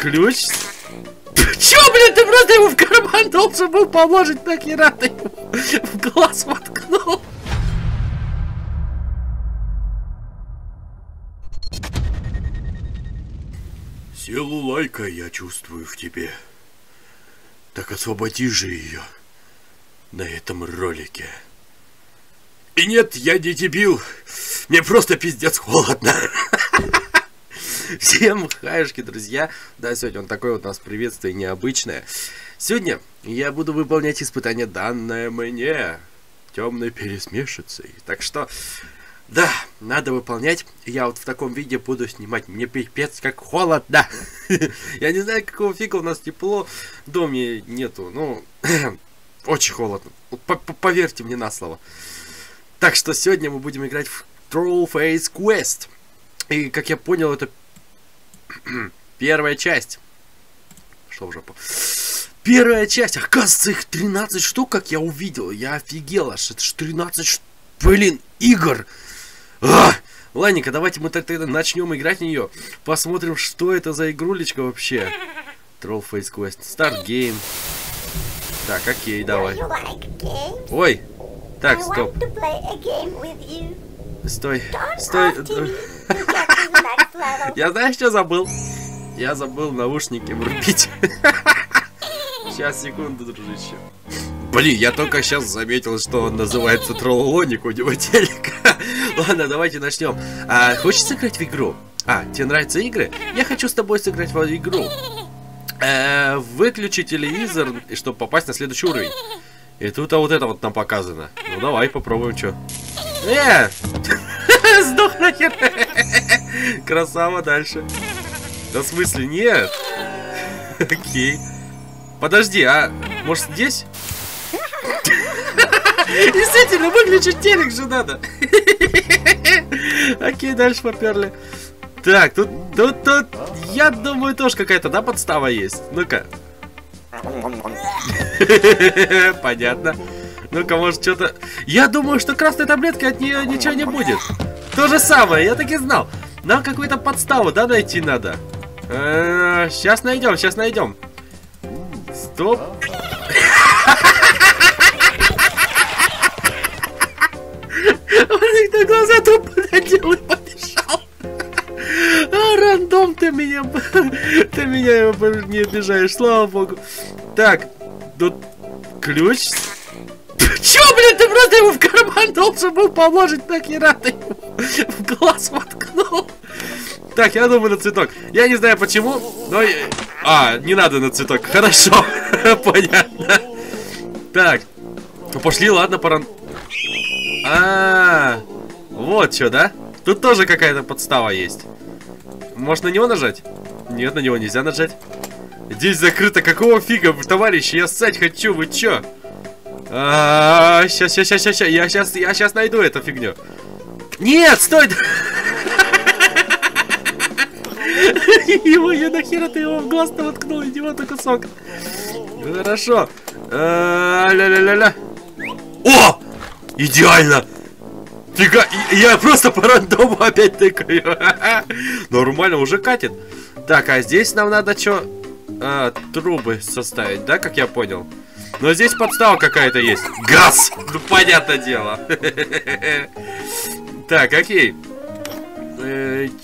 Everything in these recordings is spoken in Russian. ключ. Чё, блин, ты просто его в карман должен был положить, нахера ты его в глаз воткнул? Силу лайка я чувствую в тебе. Так освободи же ее на этом ролике. И нет, я не дебил. Мне просто пиздец холодно. Всем хаюшки, друзья. Да, сегодня он такой вот у нас приветствие необычное. Сегодня я буду выполнять испытание, данное мне Темной пересмешницей. Так что, да, надо выполнять. Я вот в таком виде буду снимать. Мне пипец как холодно. Я не знаю, какого фига у нас тепло. В доме нету. Ну, очень холодно. Поверьте мне на слово. Так что сегодня мы будем играть в Trollface Quest. И, как я понял, это первая часть. Что в жопу? Первая часть. Оказывается, их 13 штук, как я увидел. Я офигел аж. Это ж 13 штук. Блин, игр. А! Ладненько, давайте мы тогда начнем играть в нее. Посмотрим, что это за игрулечка вообще. Trollface Quest. Start game. Так, окей, давай. Ой. Так, стоп. Стой, стой. Я знаешь, что забыл? Я забыл наушники врубить. Сейчас, секунду, дружище. Блин, я только сейчас заметил, что он называется Троллоник у него телека. Ладно, давайте начнем. А, хочешь сыграть в игру? А, тебе нравятся игры? Я хочу с тобой сыграть в игру. Выключи телевизор, чтобы попасть на следующий уровень. И тут а вот это вот нам показано. Ну давай попробуем, чё. Сдох нахер. Красава, дальше. Да в смысле, нет. Окей. Подожди, а может здесь? Действительно, выключить телек же надо. Окей, дальше поперли. Так, тут, я думаю, тоже какая-то, да, подстава есть. Ну-ка. Понятно. Ну-ка, может, что-то... Я думаю, что красной таблетки от нее ничего не будет. То же самое, я так и знал. Нам какую-то подставу, да, найти надо. Сейчас найдем, сейчас найдем. Стоп. Он их на глаза тупо надел и побежал. Рандом, ты меня не обижаешь, слава богу. Так, тут ключ. Чё, блин, ты просто его в карман должен был положить, нахера ты его в глаз воткнул. Так, я думаю на цветок. Я не знаю почему, но... А, не надо на цветок, хорошо. Понятно. Так, ну пошли, ладно, пора... А, вот что, да? Тут тоже какая-то подстава есть. Может на него нажать? Нет, на него нельзя нажать. Здесь закрыто, какого фига, товарищи, я ссать хочу, вы чё? Сейчас найду эту фигню. Нет, стой! Его, я нахера ты его в глаз-то воткнул, идиота кусок. Хорошо. Ля-ля-ля-ля. О! Идеально! Фига, я просто по рандому опять тыкаю. Нормально, уже катит. Так, а здесь нам надо что? Трубы составить, да, как я понял? Но здесь подстава какая-то есть. Газ! Ну, понятное дело. Так, окей.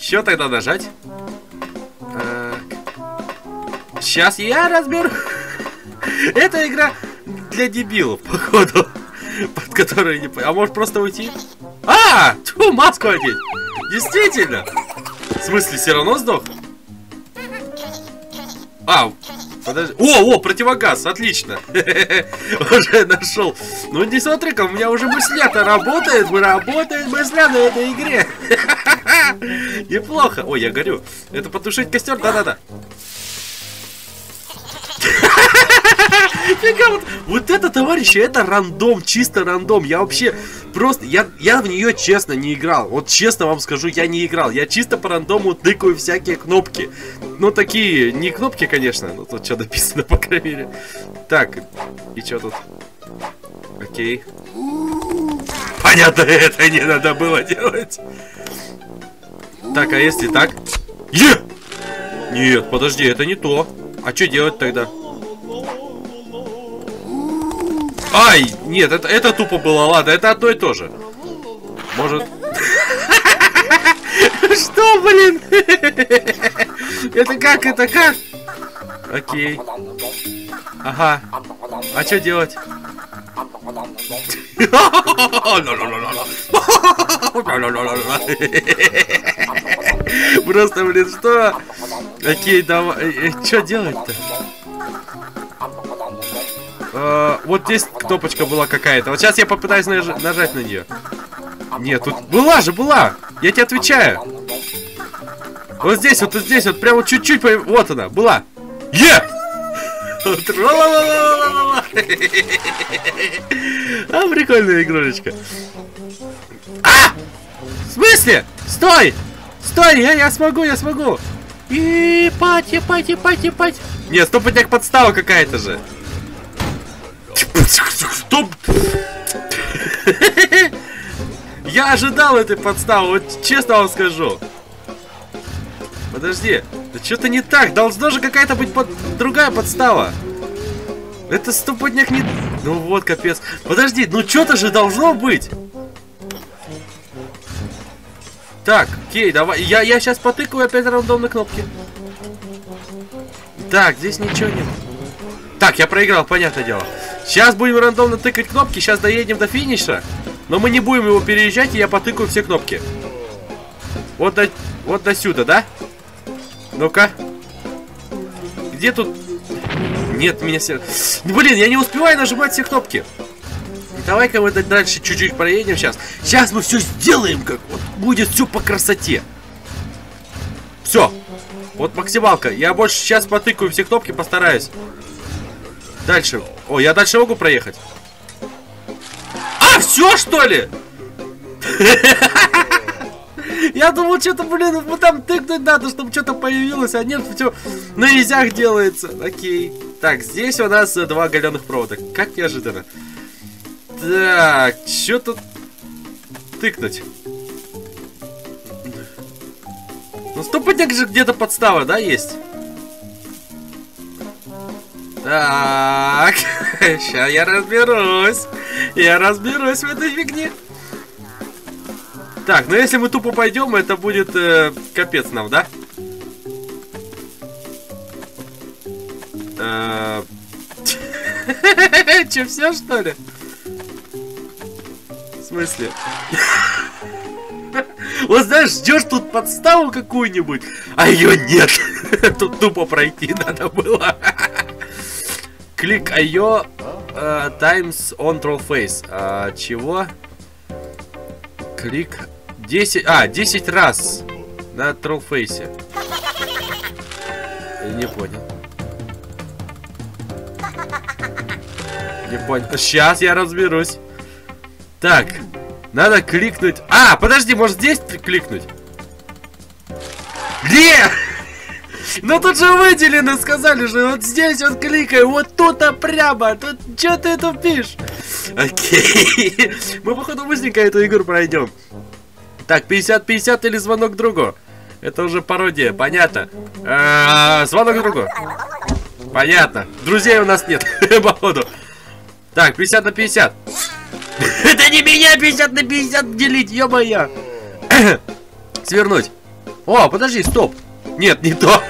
Чё тогда нажать? Сейчас я разберу. Это игра для дебилов, походу. Под которой не... А может просто уйти? А! Тьфу, маску одеть! Действительно! В смысле, все равно сдох? А, подожди. О, противогаз, отлично. Уже нашел. Ну не смотри-ка, у меня уже мысля-то работает мысля на этой игре. Неплохо. Ой, я горю. Это потушить костер, да-да-да. Вот это, товарищи, это рандом, чисто рандом. Я вообще просто, я в нее честно не играл. Вот честно вам скажу, я не играл. Я чисто по рандому тыкаю всякие кнопки. Ну такие, не кнопки, конечно. Но тут что написано, по крайней мере. Так, и что тут? Окей. Понятно, это не надо было делать. Так, а если так? Е! Нет, подожди, это не то. А что делать тогда? Ай, нет, это тупо было, ладно, это одно и то же. Может... Что, блин? Это как, это как? Окей. Ага. А что делать? Просто, блин, что? Окей, давай. Что делать-то? Вот здесь кнопочка была какая-то. Вот сейчас я попытаюсь нажать на нее. Нет, тут была же, была. Я тебе отвечаю. Вот здесь, вот здесь, вот прямо чуть-чуть. Вот она, была. Е! А, прикольная игрушечка. А! В смысле? Стой! Стой, я смогу, я смогу. И пать. Нет, стопотняк, подстава какая-то же. Стоп! Я ожидал этой подставы, вот честно вам скажу. Подожди, да что-то не так, должна же какая-то быть другая подстава. Это стопотняк не... Ну вот, капец. Подожди, ну что-то же должно быть. Так, окей, давай, я сейчас потыкаю опять рандомные кнопки. Так, здесь ничего нет. Так, я проиграл, понятное дело. Сейчас будем рандомно тыкать кнопки, сейчас доедем до финиша. Но мы не будем его переезжать, и я потыкаю все кнопки. Вот до сюда, да? Ну-ка. Где тут... Нет, меня все... Блин, я не успеваю нажимать все кнопки. Давай-ка мы дальше чуть-чуть проедем сейчас. Сейчас мы все сделаем, как вот будет все по красоте. Все. Вот максималка. Я больше сейчас потыкаю все кнопки, постараюсь. Дальше. О, я дальше могу проехать? А, все, что ли? Я думал, что-то, блин, там тыкнуть надо, чтобы что-то появилось, а нет, все на изях делается. Окей. Так, здесь у нас два галеных провода. Как неожиданно. Так, что тут тыкнуть? Ну, стопудник же где-то подстава, да, есть? Так, сейчас я разберусь в этой фигне. Так, ну если мы тупо пойдем, это будет капец нам, да? Че, все что ли? В смысле? Вот знаешь, ждешь тут подставу какую-нибудь, а ее нет. Тут тупо пройти надо было. Клик IO times on Trollface. Чего? Клик 10... А, 10 раз на Trollface. Не понял. Не понял. Сейчас я разберусь. Так, надо кликнуть... А, подожди, может здесь кликнуть? Нет! Но тут же выделено, сказали же, вот здесь вот кликай, вот тут-то прямо, тут что ты тупишь? Окей, мы походу быстренько эту игру пройдем. Так, 50-50 или звонок другу? Это уже пародия, понятно. Звонок другу. Понятно. Друзей у нас нет, походу. Так, 50 на 50. Это не меня 50 на 50 делить, ё-моё. Свернуть. О, подожди, стоп. Нет, не то.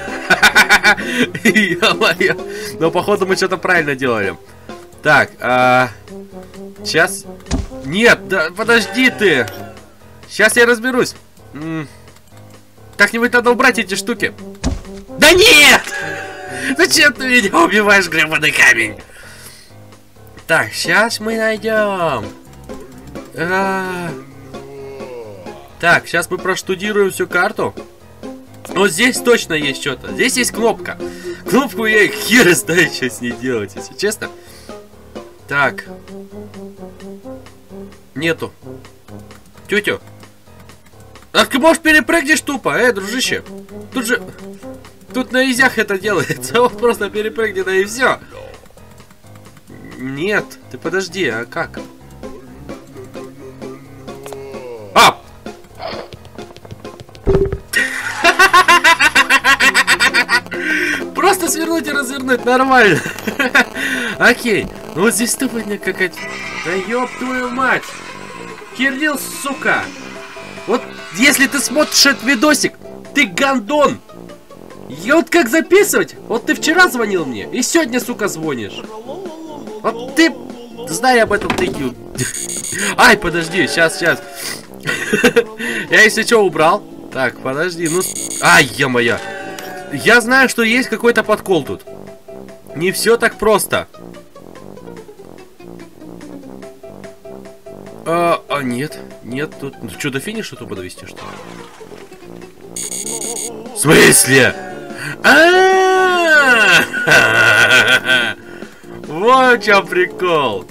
Но походу мы что-то правильно делаем. Так, сейчас. Нет, да, подожди ты. Сейчас я разберусь. Как-нибудь надо убрать эти штуки. Да нет! Зачем ты меня убиваешь, гребаный камень? Так, сейчас мы найдем. Так, сейчас мы проштудируем всю карту. Но здесь точно есть что-то. Здесь есть кнопка. Кнопку я хер знаю, что с ней делать, если честно. Так. Нету. Тетю. Ах, ты можешь перепрыгнешь тупо, дружище. Тут же... Тут на изях это делается. Вот просто перепрыгни, да и все. Нет, ты подожди, а как? А! просто свернуть и развернуть, нормально. Окей, ну вот здесь ступня какая-то. Да ёб твою мать. Кирилл, сука. Вот если ты смотришь этот видосик, ты гандон. Я вот как записывать? Вот ты вчера звонил мне, и сегодня, сука, звонишь. Вот ты... Знай об этом, ты... Ай, подожди, сейчас. Я, если что, убрал. Так, подожди, ну... Ай, е-мое. Я знаю, что есть какой-то подкол тут. Не все так просто. А нет, тут... Ну, что, до финиша тупо довести, что ли? В смысле? Вот в чем прикол.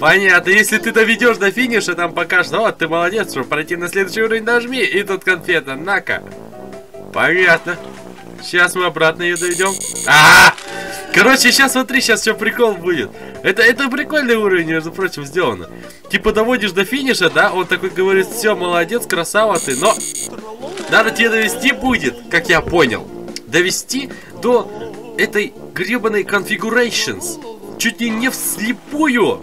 Понятно, если ты доведешь до финиша, там покажешь, ну вот, ты молодец, чтобы пройти на следующий уровень, нажми, и тут конфета, на-ка. Понятно. Сейчас мы обратно ее доведем. Короче, сейчас смотри, сейчас все прикол будет. Это прикольный уровень, между прочим, сделано. Типа доводишь до финиша, да, он такой говорит, все, молодец, красава ты, но надо тебе довести будет, как я понял. Довести до этой гребаной configurations. Чуть ли не вслепую.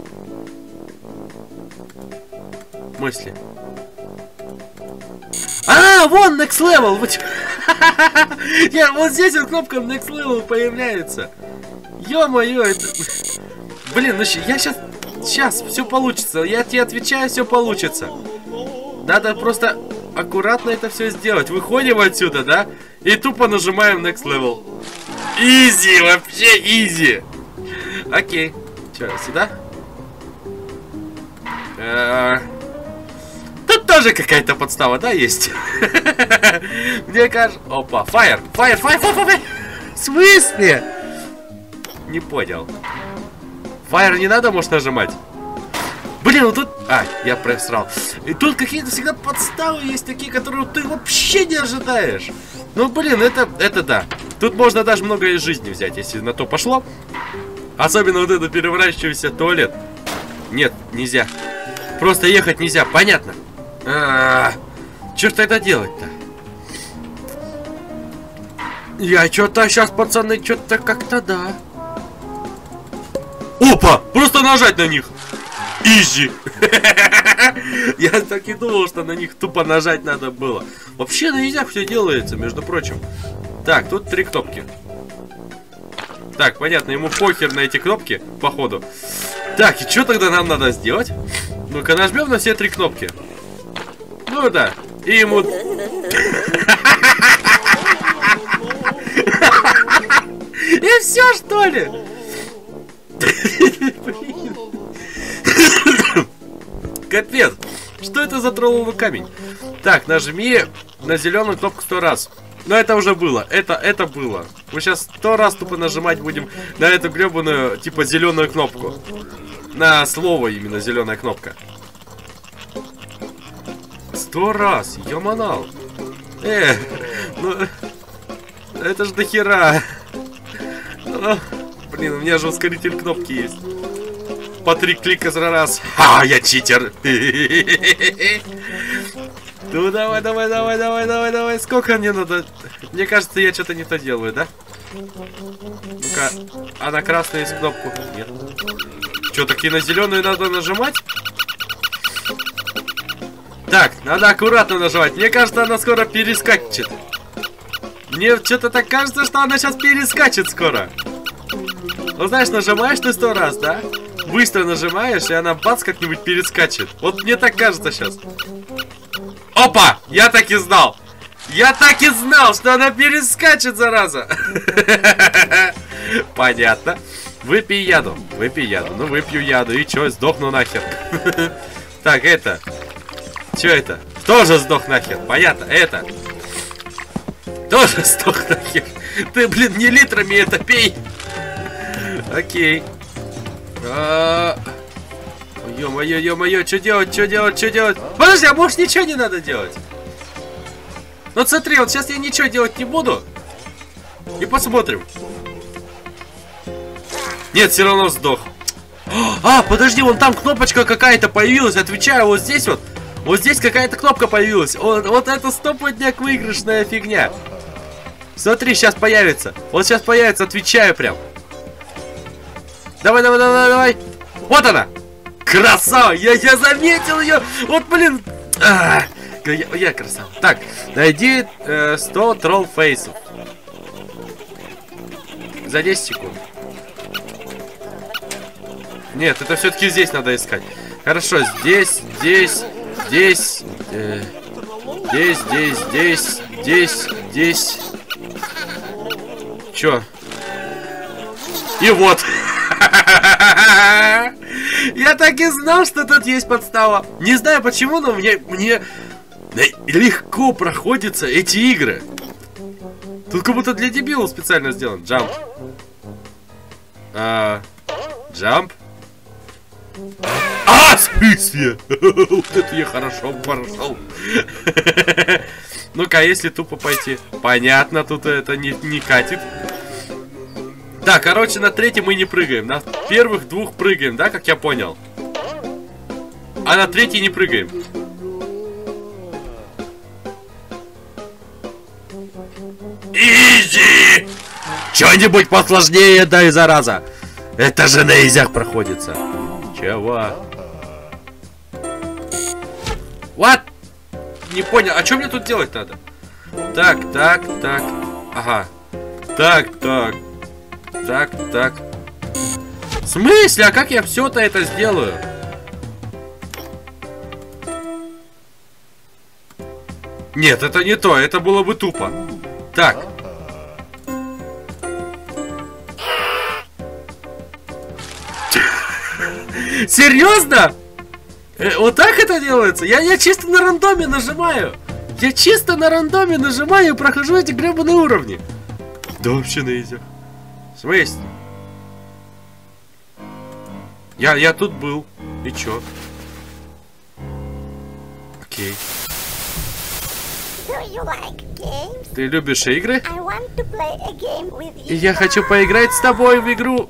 Мысли. Вон next level. Вот здесь вот кнопка next level появляется. Ё-моё, это... Блин, ну я сейчас... Сейчас все получится. Я тебе отвечаю, все получится. Надо просто аккуратно это все сделать. Выходим отсюда, да? И тупо нажимаем next level. Изи, вообще изи. Окей. Че, сюда? Тут тоже какая-то подстава, да, есть? Мне кажется... Опа, фаер. В смысле? Не понял. Фаер не надо, может, нажимать? Блин, ну тут... я просрал. И тут какие-то всегда подставы есть такие, которые ты вообще не ожидаешь. Ну, блин, это да. Тут можно даже много из жизни взять, если на то пошло. Особенно вот этот переворачивающийся туалет. Нет, нельзя. Просто ехать нельзя, понятно. Чё ж тогда делать-то? Я чё-то сейчас, пацаны, чё-то как-то да. Опа! Просто нажать на них. Изи. Я так и думал, что на них тупо нажать надо было. Вообще на изях все делается, между прочим. Так, тут 3 кнопки. Так, понятно, ему похер на эти кнопки, походу. Так, и что тогда нам надо сделать? Ну-ка, нажмем на все 3 кнопки. Ну да, и ему... И все, что ли? Капец, что это за тролловый камень? Так, нажми на зеленую кнопку 100 раз. Но это уже было, это было. Мы сейчас 100 раз тупо нажимать будем на эту гребаную, типа, зеленую кнопку. На слово именно зеленая кнопка. 100 раз, ё-манал. Ну... Это ж до хера. Блин, у меня же ускоритель кнопки есть. По 3 клика за раз. Я читер. Ну давай. Сколько мне надо? Мне кажется, я что-то не то делаю, да? Ну-ка, а на красную есть кнопку? Нет. Что, так и на зеленую надо нажимать? Так, надо аккуратно нажимать. Мне кажется, она скоро перескачет. Мне что-то так кажется, что она сейчас перескачет скоро. Ну знаешь, нажимаешь ты 100 раз, да? Быстро нажимаешь, и она бац как-нибудь перескачет. Вот мне так кажется сейчас. Опа! Я так и знал! Я так и знал, что она перескачет, зараза! Понятно. Выпей яду. Ну, выпью яду. И чё, сдохну нахер. Так, это. Чё это? Тоже сдох нахер. Понятно, это. Тоже сдох нахер. Ты, блин, не литрами это пей. Окей. Ё-моё, что делать? Подожди, а может ничего не надо делать? Вот смотри, вот сейчас я ничего делать не буду. И посмотрим. Нет, все равно сдох. Подожди, вон там кнопочка какая-то появилась. Отвечаю, вот здесь вот. Вот здесь какая-то кнопка появилась. Вот это стопудняк выигрышная фигня. Смотри, сейчас появится. Вот сейчас появится, отвечаю прям. Давай, давай, давай, давай. Вот она. Красава. Я заметил ее. Вот, блин. А, я красава. Так, найди 100 троллфейсов. За 10 секунд. Нет, это все-таки здесь надо искать. Хорошо, здесь, здесь, здесь, здесь, здесь, здесь, здесь, здесь. Че? И вот. Я так и знал, что тут есть подстава. Не знаю почему, но мне легко проходятся эти игры. Тут как будто для дебилов специально сделан. Джамп. Джамп. А, списье! Вот это я хорошо прошел. Ну-ка, если тупо пойти. Понятно, тут это не катит. Да, короче, на третьем мы не прыгаем. На первых двух прыгаем, да, как я понял. А на третий не прыгаем. Изи! Что-нибудь посложнее, да и зараза. Это же на изях проходится. Чего? What? Не понял. А что мне тут делать надо? Так, так, так. Ага. Так, так. Так, так. В смысле? А как я все-то это сделаю? Нет, это не то. Это было бы тупо. Так. Серьезно? Вот так это делается? Я чисто на рандоме нажимаю. Я чисто на рандоме нажимаю и прохожу эти гребаные уровни. Да вообще на изях. В смысле? Я тут был. И чё? Окей. Ты любишь игры? И я хочу поиграть с тобой в игру.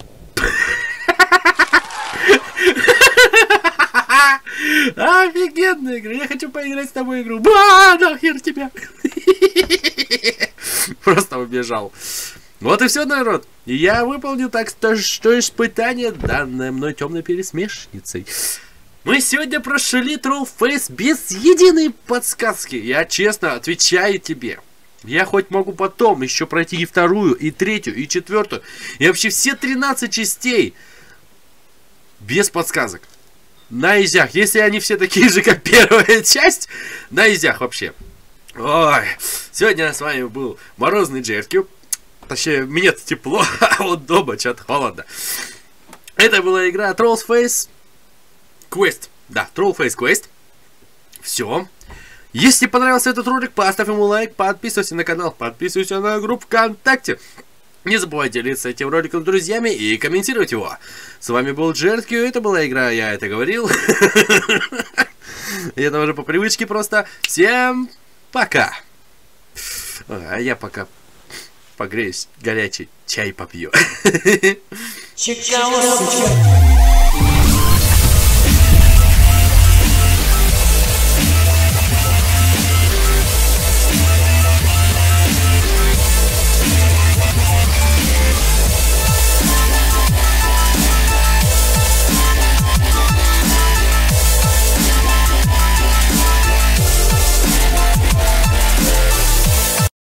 Офигенная игра. Я хочу поиграть с тобой в игру. Ба, нахер тебя. Просто убежал. Вот и все, народ. Я выполнил так что испытание, данное мной темной пересмешницей. Мы сегодня прошли Trollface без единой подсказки. Я честно отвечаю тебе. Я хоть могу потом еще пройти и вторую, и третью, и четвертую. И вообще все 13 частей. Без подсказок. На изях. Если они все такие же, как первая часть, на изях вообще. Ой. Сегодня с вами был Морозный JertQ. Точнее, мне тепло, а вот дома что-то холодно. Это была игра Trollface Quest. Да, Trollface Quest. Все. Если понравился этот ролик, поставь ему лайк, подписывайся на канал, подписывайся на группу ВКонтакте. Не забывай делиться этим роликом с друзьями и комментировать его. С вами был JertQ, это была игра, я это говорил. Это уже по привычке просто. Всем пока. А я пока погреюсь, горячий чай попью.